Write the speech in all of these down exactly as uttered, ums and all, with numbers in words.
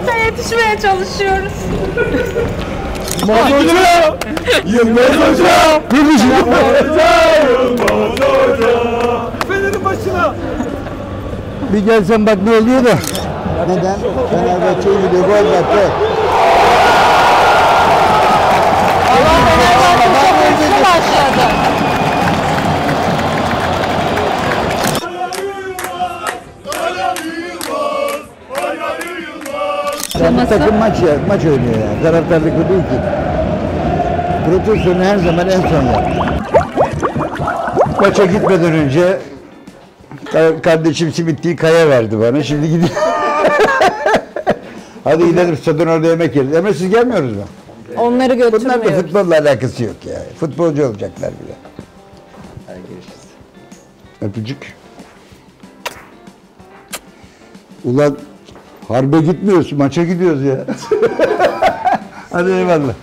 Mata yetişmeye çalışıyoruz. Yılmaz Hoca! Yılmaz Hoca! Yılmaz Hoca! Yılmaz Hoca! Fenerin başına! Bir gelsen bak ne oluyor da. Neden? Fenerbahçe'ye gidiyor. Gol battı. Allah Fenerbahçe'ye başladı. Ama takım maç, ya, maç oynuyor ya. Taraftarlık o değil ki. Protestonu her zaman en son yaptı. Maça gitmeden önce kardeşim simitliği Kaya verdi bana. Şimdi gidiyor. Hadi gidelim stadın orada yemek yeriz. Ama siz gelmiyoruz mu? Onları götürmüyoruz. Bunlar da futbolla alakası yok ya. Yani. Futbolcu olacaklar bile. Hadi görüşürüz. Öpücük. Ulan... Harbe gitmiyoruz, maça gidiyoruz ya. Hadi eyvallah.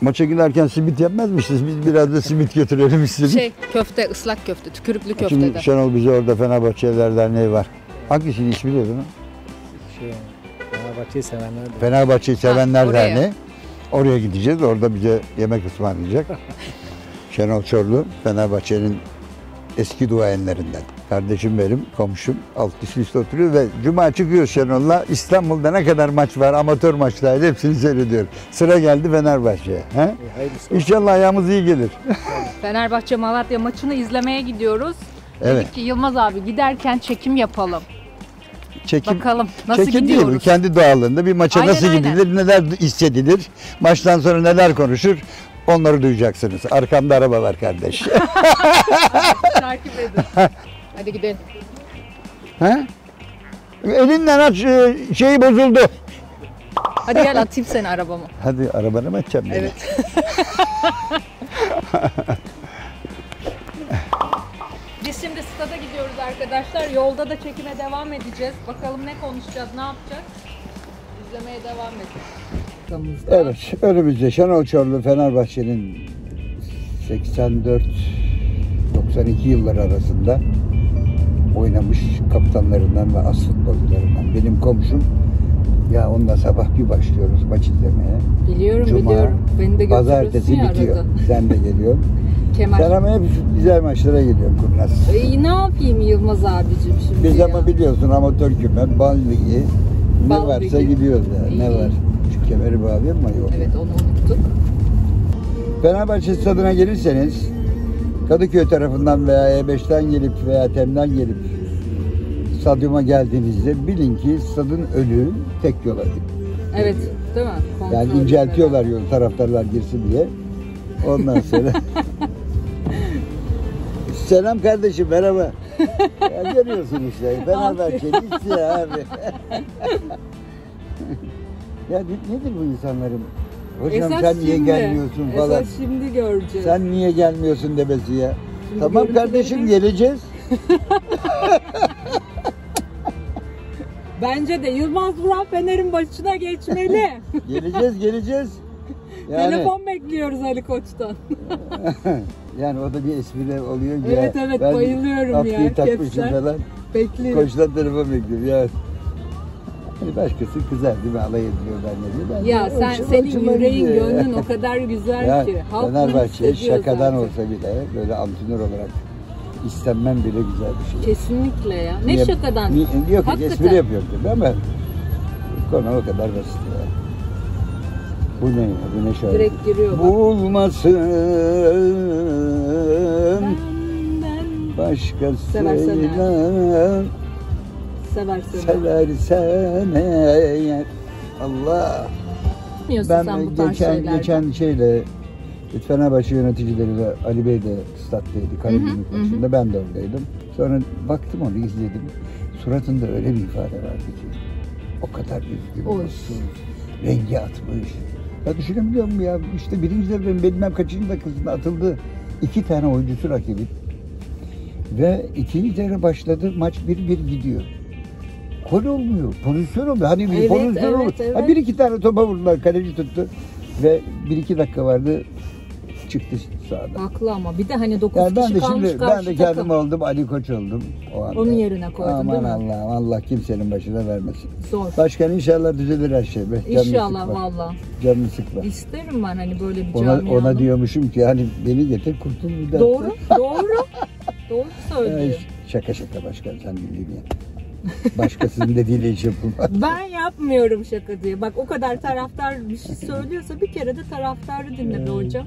Maça giderken simit yapmazmışız, biz biraz da simit götürelim istedik. Şey, köfte, ıslak köfte, tükürüklü köfte. Şimdi Şenol bize orada Fenerbahçe Evler Derneği var. Hangisinin ismi diyor değil mi? Şey, Fenerbahçe'yi sevenler de. Fenerbahçe'yi sevenler ha, derneği. Oraya gideceğiz, orada bize yemek ısmarlayacak. Şenol Çorlu, Fenerbahçe'nin eski duayenlerinden. Kardeşim benim, komşum, alt üstte oturuyor ve cuma çıkıyor Şenol'la. İstanbul'da ne kadar maç var, amatör maçlar, hepsini seyrediyor. Sıra geldi Fenerbahçe'ye. E, İnşallah ayağımız iyi gelir. Fenerbahçe Malatya maçını izlemeye gidiyoruz. Evet. Dedik ki Yılmaz abi giderken çekim yapalım. Çekim, bakalım nasıl çekim gidiyoruz? Değil mi? Kendi doğallığında bir maça aynen, nasıl aynen. gidilir, neler hissedilir, maçtan sonra neler konuşur. Onları duyacaksınız. Arkamda araba var kardeş. Takip edin. Hadi gidelim. He? Elinden aç şeyi bozuldu. Hadi gel atayım seni arabama. Hadi arabanı mı atacağım beni? Evet. Biz şimdi stada gidiyoruz arkadaşlar. Yolda da çekime devam edeceğiz. Bakalım ne konuşacağız, ne yapacağız? İzlemeye devam edeceğiz. Evet, önümüzde Şenol Çorlu Fenerbahçe'nin seksen dört doksan iki yılları arasında oynamış kaptanlarından ve as futbolcularından. Benim komşum, ya onunla sabah bir başlıyoruz maç izlemeye. Biliyorum, Cuma, biliyorum. Beni de pazartesi bitiyor. Arada. Sen de geliyorsun. Sen ama hep güzel maçlara geliyorsun kurnaz. E, ne yapayım Yılmaz abicim şimdi biz ya. Ama biliyorsun amatör küme, bal ligi, ne varsa ligi. Gidiyoruz ya, ne var. Kemeri bağlıyor mu? Yok. Evet, onu unuttuk. Fenerbahçe stadına gelirseniz Kadıköy tarafından veya E beşten gelip veya Tem'den gelip stadyuma geldiğinizde bilin ki stadın önü tek yola gidiyor. Evet, değil mi? Kontrol yani inceltiyorlar yolu taraftarlar girsin diye. Ondan sonra selam kardeşim, merhaba. Ya görüyorsun işte, Fenerbahçe'liyiz ya abi. Ya nedir bu insanların? Hocam esas sen niye şimdi, gelmiyorsun falan. Şimdi göreceğiz. Sen niye gelmiyorsun demesi ya. Şimdi tamam kardeşim geleceğiz. Bence de Yılmaz Vural Fener'in başına geçmeli. geleceğiz geleceğiz. Yani... Telefon bekliyoruz Ali Koç'tan. Yani o da bir espri oluyor evet, ya. Evet evet bayılıyorum ya. Ben takmışım falan. Bekliyorum. Koç'tan telefon bekliyorum ya. Hani başkası kızar değil mi? Alay ediliyor ben ne diyor. Ya sen, hoşuma, senin hoşuma yüreğin, gidiyor. Gönlün o kadar güzel ya, ki. Fenerbahçe şakadan zaten. Olsa bile böyle antrenör olarak istenmem bile güzel bir şey. Kesinlikle ya. Ne niye, şakadan? Niye, yok ki espri yapıyorum tabii ama konu o kadar basit ya. Bu ne ya? Bu ne şöyle? Direkt giriyor. Bulmasın ben, ben. Başkasıyla. Seversen eğer Allah ben geçen geçen şeyle Fenerbahçe yöneticileriyle Ali Bey de stadyumdaydı Karagümrük maçında ben de oradaydım. Sonra baktım onu izledim. Suratında öyle bir ifade vardı ki o kadar üzgün olsun. Rengi atmış. Ya düşünebiliyor musun ya işte birinci devre bilmem kaçıncı dakikasında atıldı. İki tane oyuncusu rakibi ve ikinci devre başladı maç bir bir gidiyor. Gol olmuyor, pozisyon olmuyor. Hani bir evet, pozisyon evet, evet. Ha, bir iki tane topa vurdular, kaleci tuttu. Ve bir iki dakika vardı. çıktı sahada. Haklı ama bir de hani dokuz yani kişi kalmış şimdi, karşı. Ben de kendim takım oldum, Ali Koç oldum. O anda. Onun yerine koydum. Aman Allah'ım, Allah kimsenin başına vermesin. Zor. Başkan inşallah düzelir her şey. İnşallah valla. Canını sıkma. İsterim ben hani böyle bir camianın. Ona, ona diyormuşum ki hani beni getir kurtul bir daha. Doğru, doğru. Doğru söylüyor. Şaka şaka başkan, sen bildiğin yani. Başkasının dediğiyle iş yapılmaz. Ben yapmıyorum şaka diye. Bak o kadar taraftar bir şey söylüyorsa bir kere de taraftarı dinledi hocam.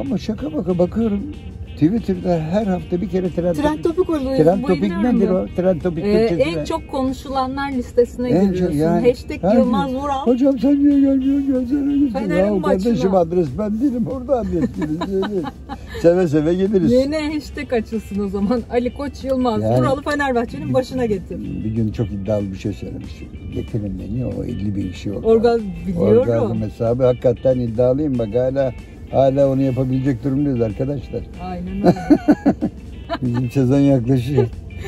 Ama şaka baka bakıyorum. Twitter'da her hafta bir kere trend, trend topik oluyor. Trend topik nedir o? Trend topik ee, en çok konuşulanlar listesine en giriyorsun. Yani, hashtag yani, Yılmaz Vural. Hocam sen niye gelmiyorsun? Gelmiyorsun. Fener'in maçına. Kardeşim adres ben değilim. Orada adres değilim. Seve seve geliriz. Yeni hashtag açılsın o zaman. Ali Koç Yılmaz yani, Vural'ı Fenerbahçe'nin bir, başına getir. Bir gün çok iddialı bir şey söylemiştim. Getirin beni o elli bin kişi orada. Orgaz biliyorum. Orgazm hesabı hakikaten iddialıyım. Bak hala Hala onu yapabilecek durumdayız arkadaşlar. Aynen öyle. Bizim sezon yaklaşıyor.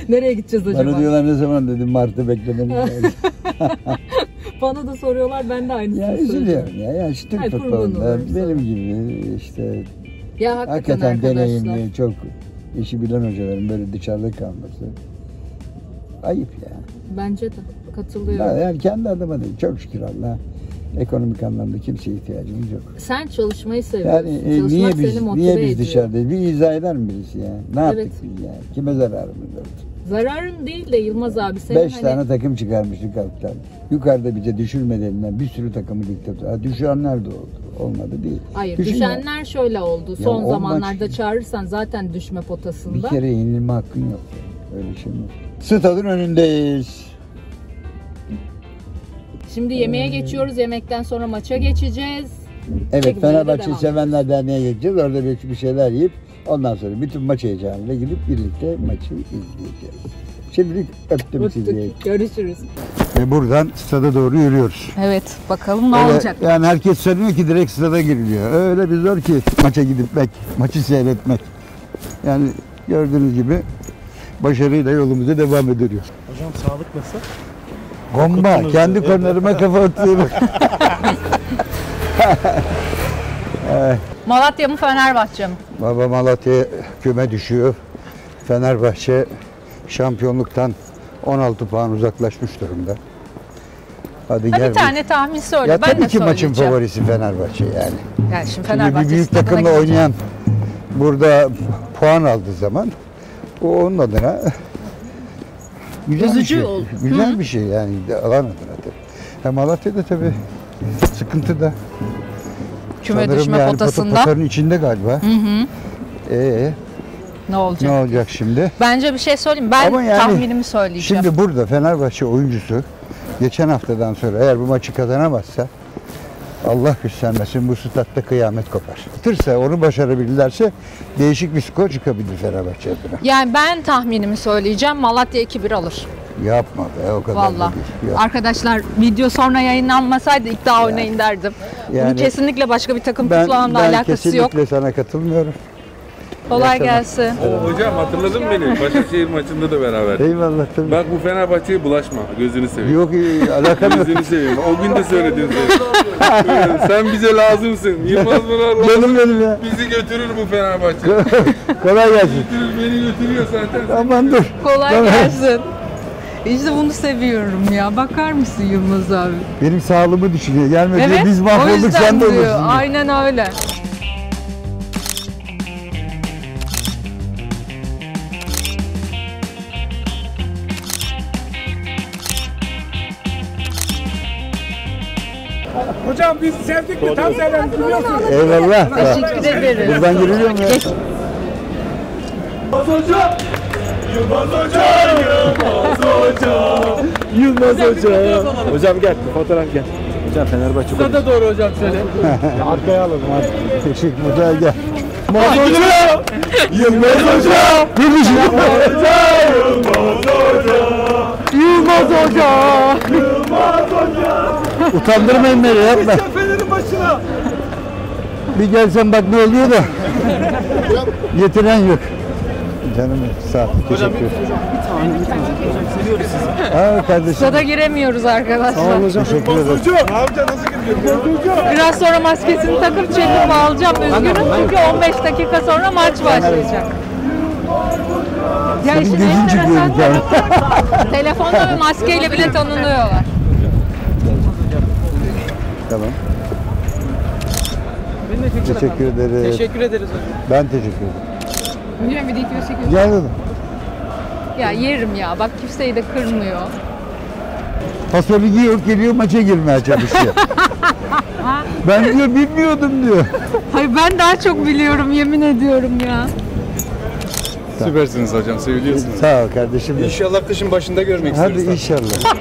Nereye gideceğiz acaba? Bana diyorlar ne zaman dedim, Mart'ı beklememiz lazım. Bana da soruyorlar, ben de aynısını ya, üzülüyorum ya. Ya işte Türk futbolunda benim gibi işte ya, hakikaten, hakikaten deneyimli, çok işi bilen hocaların böyle dışarıda kalması ayıp ya. Bence de katılıyorum. Yani kendi adıma değil, çok şükür Allah'a. Ekonomik anlamda kimseye ihtiyacımız yok. Sen çalışmayı seviyorsun. Yani, e, niye biz, niye biz dışarıdayız? Bir izah eder mi birisi ya? Ne evet. yaptık biz ya? Kime zararımız oldu? Zararın değil de Yılmaz abi. Beş hani... tane takım çıkarmıştık alttan. Yukarıda bize düşürmelerinden bir sürü takımı diktatör. Düşenler de oldu. Olmadı değil. Hayır. Düşün düşenler ya. Şöyle oldu. Ya son zamanlarda maç... çağırırsan zaten düşme potasında. Bir kere yenilme hakkın yok. Öyle şey mi? Stadın önündeyiz. Şimdi yemeğe geçiyoruz. Yemekten sonra maça geçeceğiz. Evet, Fenerbahçe Sevenler Derneği'ne geçeceğiz. Orada bir, bir şeyler yiyip ondan sonra bütün maç heyecanıyla gidip birlikte maçı izleyeceğiz. Şimdilik öptüm sizi. Görüşürüz. Ve buradan stada doğru yürüyoruz. Evet, bakalım ne öyle, olacak. Yani herkes söylüyor ki direkt stada giriliyor. Öyle bir zor ki maça gidipmek, maçı seyretmek. Yani gördüğünüz gibi başarıyla yolumuza devam ediyoruz. Hocam sağlık nasıl? Bomba, Kutunuz kendi de. Kornerime kafa atıyorum. Malatya mı Fenerbahçe mi? Baba Malatya küme düşüyor. Fenerbahçe şampiyonluktan on altı puan uzaklaşmış durumda. Hadi ha gel. Bir tane tahmin söyle. Ya ben tabii ki maçın favorisi Fenerbahçe yani. Yani şimdi Fenerbahçe bir büyük takımla oynayan burada puan aldığı zaman o onun adına güzel bir şey. Oldu. Güzel Hı. bir şey yani alan adına tabii. Hem Malatya'da tabii sıkıntı da. Küme sanırım düşme yani potasında. Pot potanın içinde galiba. Hı hı. Ee, ne olacak? Ne olacak şimdi? Bence bir şey söyleyeyim. Ben yani, tahminimi söyleyeceğim. Şimdi burada Fenerbahçe oyuncusu geçen haftadan sonra eğer bu maçı kazanamazsa Allah göstermesin bu statta kıyamet kopar. Tırsa onu başarabilirlerse değişik bir skor çıkabilir Fenerbahçe adına. Yani ben tahminimi söyleyeceğim. Malatya iki bir alır. Yapma be o kadar. Vallahi. Arkadaşlar video sonra yayınlanmasaydı iddia yani, oynayın derdim. Yani, bunun kesinlikle başka bir takım tutulağımla alakası yok. Ben kesinlikle sana katılmıyorum. Kolay gelsin. Oo, hocam hatırladın beni. Başakşehir maçında da beraber. Eyvallah tabii. Bak bu Fenerbahçe'ye bulaşma. Gözünü seveyim. Yok alakalı. Gözünü seveyim. O gün de söyledin. Sen bize lazımsın. Yılmaz Vural. Canım benim ya. Bizi götürür bu Fenerbahçe. Kolay gelsin. Götürür, beni götürüyor zaten. Aman dur. Kolay tamam. gelsin. İşte bunu seviyorum ya. Bakar mısın Yılmaz abi? Benim sağlığımı düşünüyor. Gelmedi. Evet, biz mahvolduk sen de olursun. Aynen öyle. Hocam biz sevdik mi? Tam severdik biliyorsunuz. Eyvallah. Teşekkür ederim. Buradan giriliyor mu ya? Yılmaz Hoca! Yılmaz Hoca! Yılmaz Hoca! Yılmaz Hoca! Hocam gel, fotoğraf gel. Hocam Fenerbahçe. Size de doğru hocam söyle. Arkaya alalım hadi. Teşekkür ederim. Gel. Yılmaz Hoca! Yılmaz Hoca! Yılmaz Hoca! Yılmaz Hoca! Yılmaz Hoca! Yılmaz Hoca! Utandırmayın beni yapma. Bir gelsen bak ne oluyor da. Yetinen yok. canım, sağ ol. Teşekkür ederim. Bir tane, bir tane. Seviyoruz sizi. Evet kardeşim. Sada giremiyoruz arkadaşlar. Sağ olun hocam. Teşekkür ederim. Amca nasıl gidiyor? Biraz sonra maskesini takıp çekip alacağım. Üzgünüm çünkü on beş dakika sonra maç başlayacak. Ya işin enteresan tarafı, telefonda ve maskeyle bile tanınıyorlar. Tamam. Teşekkür ederiz. Teşekkür ederiz hocam. Ben teşekkür ederim. Biliyorum, bir de iki yüz çekiyorsun. Gel dedim. Ya yerim ya, bak kimseyi de kırmıyor. Fasolye giyiyor, geliyor maça girmeye çalışıyor. Ben diyor bilmiyordum diyor. Hayır, ben daha çok biliyorum, yemin ediyorum ya. Süpersiniz hocam, seviliyorsunuz. Sağ ol kardeşim. İnşallah kışın başında görmek isteriz. Hadi inşallah.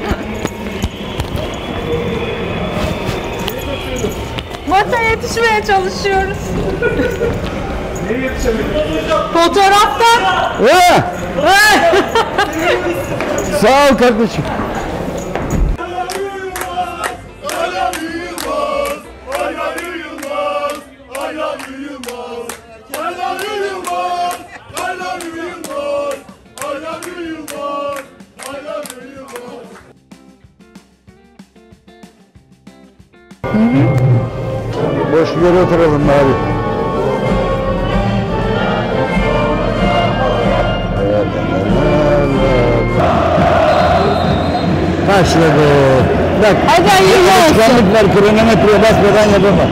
Mata yetişmeye çalışıyoruz. Neye yetişemiyoruz? Fotoğraftan. Sağ ol kardeşim. Boş bir yere oturalım bari. Başladı. Bak. Alışkanlıklar kronometreye basmadan yapamam.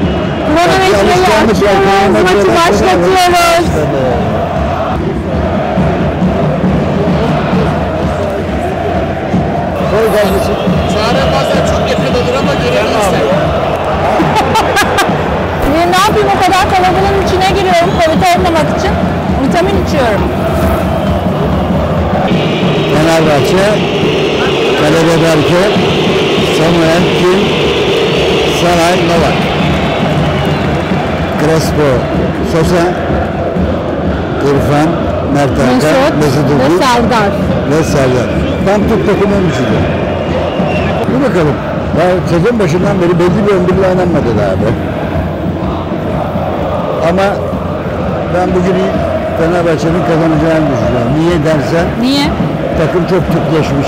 Kronometreyi açıyoruz. Maçı başlatıyoruz. Koy kardeşim. Çağrı bazen çok yakın olur ama görebilirsin. Ne yapayım, o kadar kalabalığın içine giriyorum Covid olmamak için, vitamin içiyorum. Fenerbahçe, Kalebe Berke, Samuel, Kim, Saray, Novak, Crespo, Sosa, İrfan, Mert Arka, Mesut Uğur ve Serdar. Tam Türk takımın içinde. Dur bakalım. Sezon başından beri belli bir ömürle oynanmadı daha be. Ama ben bugün Fenerbahçe'nin kazanacağını düşünüyorum. Niye dersen? Niye? Takım çok Türkleşmiş.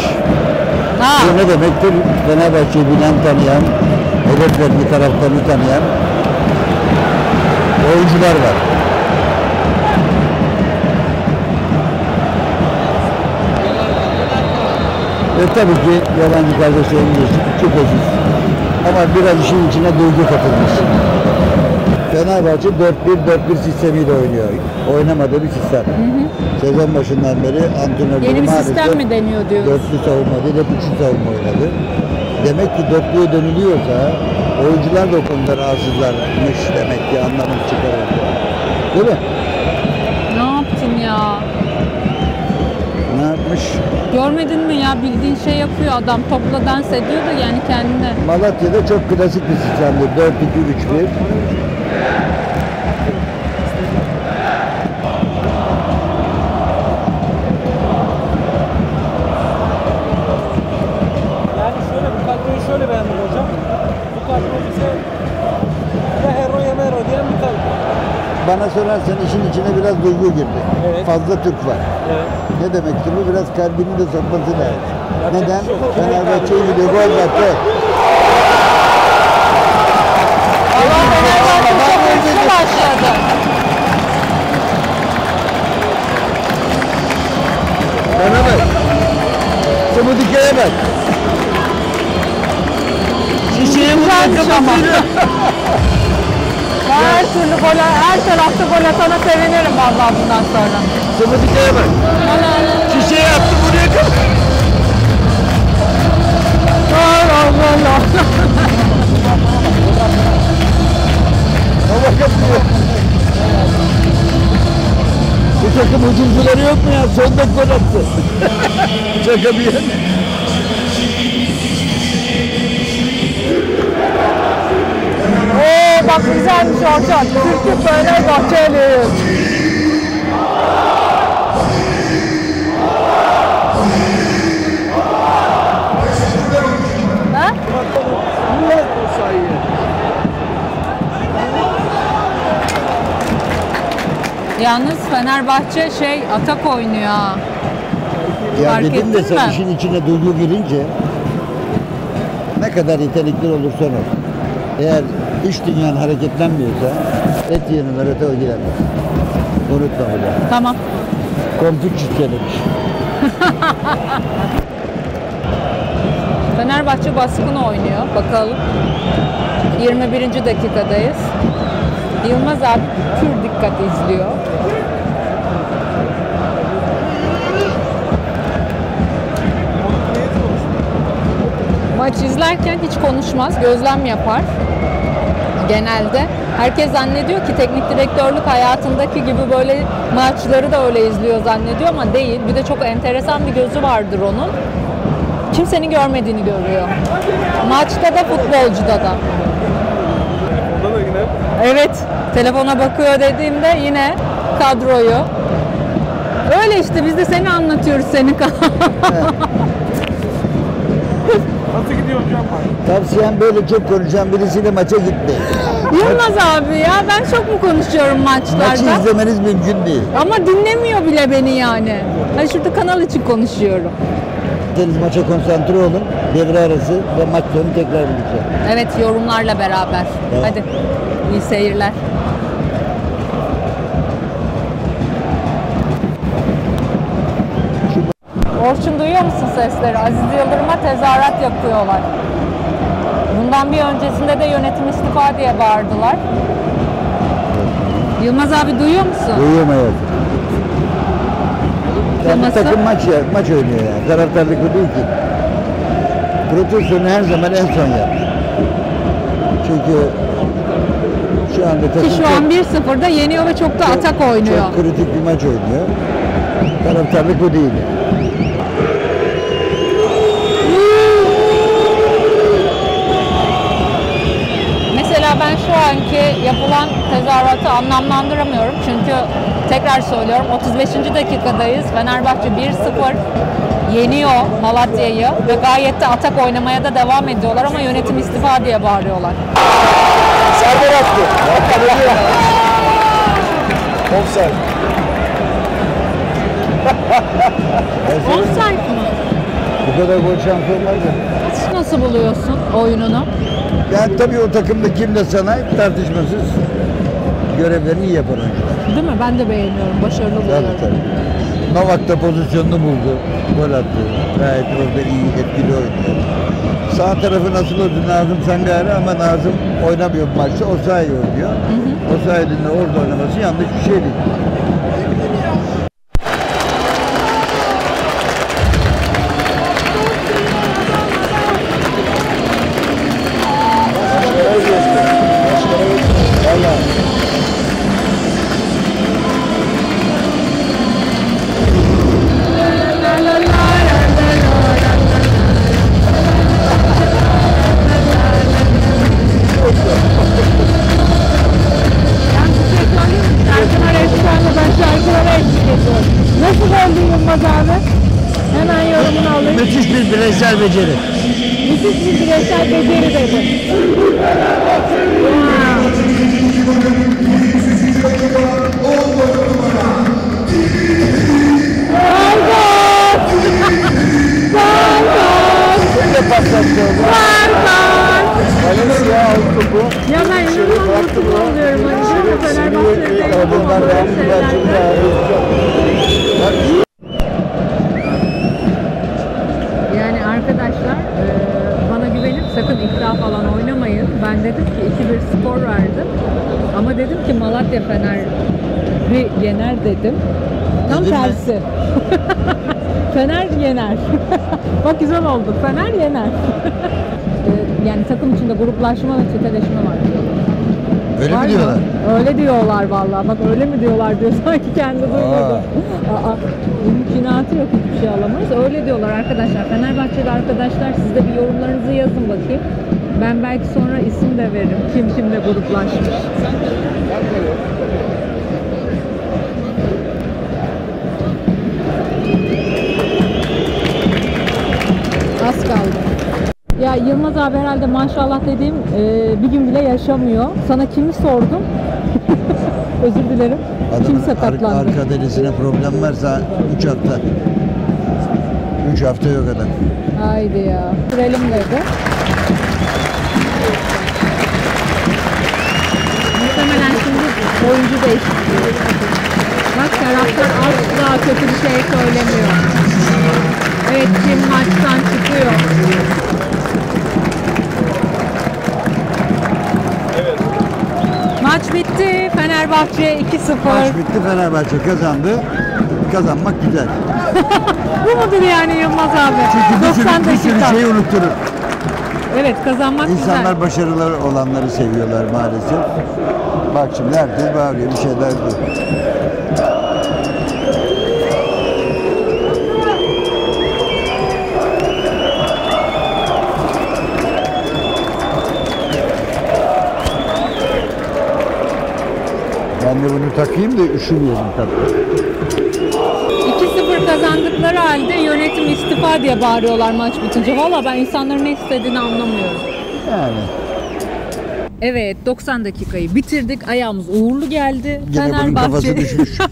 Ha. Bu ne demektir? Fenerbahçe'yi bilen, tanıyan, hedeflerini, taraflarını tanıyan oyuncular var. Ve tabii ki yabancı kardeşlerimiz çok özür. Ama biraz işin içine duygu katılmış. Fenerbahçe dört bir dört bir sistemiyle oynuyor. Oynamadığı bir sistem. Hı hı. Sezon başından beri antrenörler yeni bir sistem mi deniyor diyoruz? dörtlü savunma değil, hep üçlü savunma oynadı. Demek ki dörtlüye dönülüyorsa oyuncular da o konuda rahatsızlarmış demek ki, anlamını çıkarıyor. Değil mi? Ne yaptın ya? Ne yapmış? Görmedin mi ya, bildiğin şey yapıyor adam, topla dans ediyor da yani kendine. Malatya'da çok klasik bir sistemdi. dört iki üç bir. Bana sorarsan işin içine biraz duygu girdi. Evet. Fazla Türk var. Evet. Ne demekti bu? Biraz kalbini de sokması lazım. Evet. Neden? Fenerbahçe'ye gidiyor. Gol battı. Allah Fenerbahçe çok hızlı başladı. Bana bak. Sumudike'ye bak. Şişeye buradan kapatırım. Her türlü gol, her tarafta gol atana sevinirim vallahi bundan sonra. Sumudike'ye bak. Şişeye attı buraya kadar. Allah Allah. Allah kapıyor. Bu takım hücumcuları yok mu ya? Son dakika gol attı. Şaka bir yer. Ooo bak güzelmiş hocam. Türk'ü Fenerbahçeli. Ha? Ya Yalnız Fenerbahçe şey atak oynuyor ha. Ya fark dedim de sen mi? İşin içine duygu girince ne kadar yetenekli olursan ol, eğer iç dünyanın hareketlenmiyorsa et yiyeni merete o giremez. Unutma bile. Tamam. Konfüçyüs demiş. Fenerbahçe baskın oynuyor. Bakalım. yirmi birinci dakikadayız. Yılmaz abi pür dikkat izliyor. Maç izlerken hiç konuşmaz, gözlem yapar. Genelde herkes zannediyor ki teknik direktörlük hayatındaki gibi böyle maçları da öyle izliyor zannediyor ama değil. Bir de çok enteresan bir gözü vardır onun. Kimsenin görmediğini görüyor. Maçta da futbolcuda da. Evet, telefona bakıyor dediğimde yine kadroyu. Öyle işte, biz de seni anlatıyoruz seni. Nasıl gidiyor hocam? Tavsiyem böyle çok konuşan birisiyle maça gitmeyin. Yılmaz abi ya, ben çok mu konuşuyorum maçlarda? Maçı izlemeniz mümkün değil. Ama dinlemiyor bile beni yani. Ben şurada kanal için konuşuyorum. Maça konsantre olun, devre arası ve maç sonu tekrar birlikte. Evet, yorumlarla beraber. Evet. Hadi, iyi seyirler. Orçun, duyuyor musun sesleri? Aziz Yıldırım'a tezahürat yapıyorlar. Bundan bir öncesinde de yönetim istifa diye bağırdılar. Yılmaz abi duyuyor musun? Duyuyorum hayatım. Yani takım maç, ya, maç oynuyor yani. Taraftarlık o değil ki. Protesto'nu her zaman en son yaptı. Çünkü şu anda takım ki şu çok, an bir sıfırda yeniyor ve çok da çok, atak oynuyor. Çok kritik bir maç oynuyor. Taraftarlık o değil yani. Mesela ben şu anki yapılan tezahüratı anlamlandıramıyorum çünkü tekrar söylüyorum, otuz beşinci dakikadayız. Fenerbahçe bir sıfır yeniyor Malatya'yı ve gayet de atak oynamaya da devam ediyorlar ama yönetim istifa diye bağırıyorlar. Serdar attı. Offside. Offside mı? Bu kadar gol şampiyonlar mı? Nasıl buluyorsun oyununu? Yani tabii o takımda kimle sana tartışmasız görevlerini iyi yapar oyuncular. Değil mi? Ben de beğeniyorum. Başarılı buluyorum. Novak da pozisyonunu buldu. Gol attı. Gayet orada iyi, etkili oynuyor. Sağ tarafı nasıl oldu? Nazım Sangare ama Nazım oynamıyor maçta. O sayı oynuyor. O sayede orada oynaması yanlış bir şey değil. Beceri. Müthiş bir bireysel beceri dedi. Barkos! Barkos! Barkos! Ya ben inanılmaz mutlu oluyorum. Fenerbahçe'de sakın iddia falan oynamayın. Ben dedim ki iki bir skor verdim. Ama dedim ki Malatya Fener'i yener dedim. Tam tersi. Fener yener. Bak güzel oldu. Fener yener. Yani takım içinde gruplaşma ve çeteleşme var diyorlar. Öyle var mi diyorlar? Mi? Öyle diyorlar vallahi. Bak öyle mi diyorlar diyor. Sanki kendi duymadı. Aa. Mümkünatı yok, hiçbir şey alamayız. Öyle diyorlar arkadaşlar. Fenerbahçeli arkadaşlar, siz de bir yorumlarınızı yazın bakayım. Ben belki sonra isim de veririm. Kim kimle gruplaşmış. Az kaldı. Ya Yılmaz abi herhalde maşallah dediğim e, bir gün bile yaşamıyor. Sana kimi sordum? Özür dilerim. Adamın kim sakatlandı? Ar arka derisine problem varsa üç hafta. üç hafta yok adam. Haydi ya. Sürelim dedi. Muhtemelen şimdi oyuncu değiştiriyor. Bak taraftar asla kötü bir şey söylemiyor. Evet, şimdi maçtan çıkıyor. Evet. Maç bitti. Fenerbahçe iki sıfır. Maç bitti. Fenerbahçe kazandı. Kazanmak güzel. Bu mudur yani Yılmaz abi? Çünkü bir sürü, bir sürü şeyi unutturur. Evet, kazanmak İnsanlar güzel. İnsanlar başarılı olanları seviyorlar maalesef. Bak şimdi herkes bağırıyor, bir şeyler diyor. Ben de bunu takayım da üşümeyelim tabii. Kazandıkları halde yönetim istifa diye bağırıyorlar maç bitince. Valla ben insanların ne istediğini anlamıyorum. Yani. Evet, doksan dakikayı bitirdik. Ayağımız uğurlu geldi. Yine Fenerbahçe. Bunun kafası düşmüş. Ya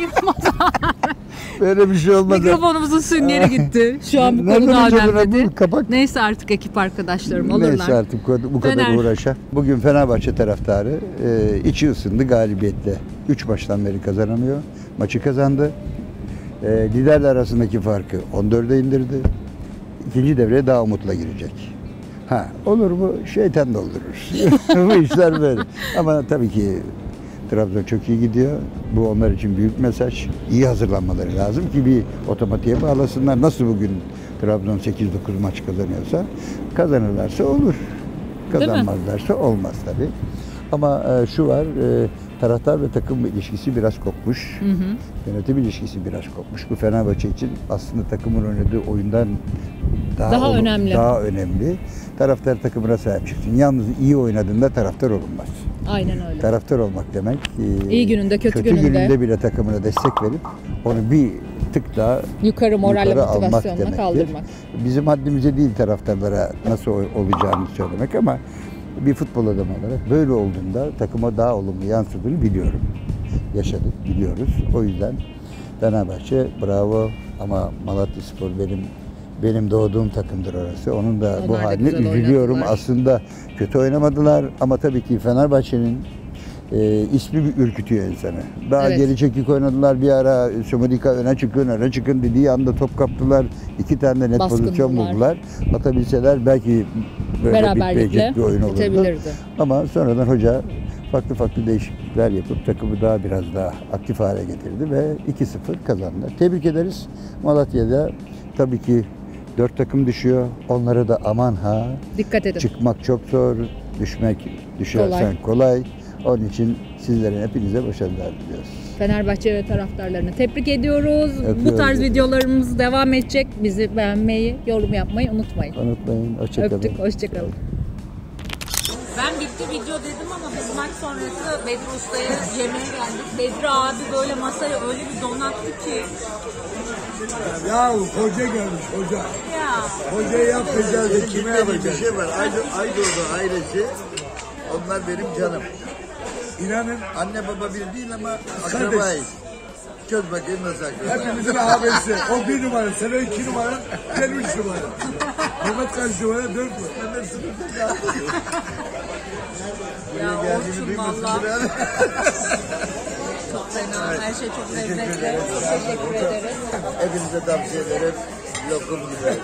Yılmaz abi. Böyle bir şey olmadı. Mikrofonumuzun süngeri gitti. Şu an bu konuda önemli. Neyse artık ekip arkadaşlarım olurlar. Neyse artık bu kadar Fener... uğraşa. Bugün Fenerbahçe taraftarı e, içi ısındı galibiyetle. üç maçtan beri kazanamıyor. Maçı kazandı. Liderler arasındaki farkı on dörde indirdi. İkinci devreye daha umutla girecek. Ha, olur mu? Şeytan doldurur. Bu işler böyle. Ama tabii ki Trabzon çok iyi gidiyor. Bu onlar için büyük mesaj. İyi hazırlanmaları lazım ki bir otomatiğe bağlasınlar. Nasıl bugün Trabzon sekiz dokuz maç kazanıyorsa, kazanırlarsa olur. Kazanmazlarsa olmaz tabii. Ama şu var, taraftar ve takım ilişkisi biraz kopmuş. Hı hı. Yönetim ilişkisi biraz kopmuş. Bu Fenerbahçe için aslında takımın oynadığı oyundan daha, daha, ol önemli. daha önemli. Taraftar takımına sahip çıksın. Yalnız iyi oynadığında taraftar olunmaz. Aynen öyle. Taraftar olmak demek iyi gününde, kötü, kötü gününde. gününde bile takımına destek verip onu bir tık daha yukarı moralle motivasyonla kaldırmak. Bizim haddimize değil taraftarlara nasıl olacağını söylemek ama bir futbol adamı olarak böyle olduğunda takıma daha olumlu yansıdığını biliyorum. Yaşadık, biliyoruz. O yüzden Fenerbahçe bravo ama Malatyaspor benim benim doğduğum takımdır orası. Onun da onlar bu da haline üzülüyorum. Oynadılar. Aslında kötü oynamadılar ama tabii ki Fenerbahçe'nin e, ismi bir ürkütüyor insanı. Daha evet. Geri çekik oynadılar bir ara. Sumudika öne çıkın, öne çıkın dediği anda top kaptılar. İki tane de net pozisyon buldular. Atabilseler belki böyle beraberlikle bir oyun olurdu. Ama sonradan hoca farklı farklı değişiklikler yapıp takımı daha biraz daha aktif hale getirdi ve iki sıfır kazandı. Tebrik ederiz. Malatya'da tabii ki dört takım düşüyor. Onlara da aman ha. Dikkat edin. Çıkmak çok zor, düşmek düşersen kolay. kolay. Onun için sizlerin hepinize başarılar diliyoruz. Fenerbahçe ve taraftarlarını tebrik ediyoruz. Öpüyoruz. Bu tarz videolarımız devam edecek. Bizi beğenmeyi, yorum yapmayı unutmayın. Unutmayın. Hoşçakalın. Öptük. Hoşçakalın. Ben bitti video dedim ama biz maç sonrası Bedri Usta'ya yemeğe geldik. Bedri abi böyle masaya öyle bir donattı ki. Ya hoca gelmiş hoca. Ya. Hoca yapacağız. Evet, kime yapacağız? Bir şey var. Aydoğdu ailesi. Onlar benim canım. İnanın anne baba bir değil ama akrabayız. Çöz bakayım nasıl akrabayız. Hepimizin abisi. O bir numara, sen o iki numara, sen üç numara. Mehmet kaç numara, dört numara. Ben de sıfırda kaldım. Ya olsun valla. Çok fena, evet. Her şey çok lezzetli. Teşekkür ederiz. Hepinize tavsiye ederim. Lokum gibi.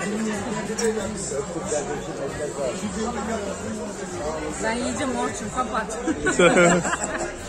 Ben yiyeceğim Orçun, kapat.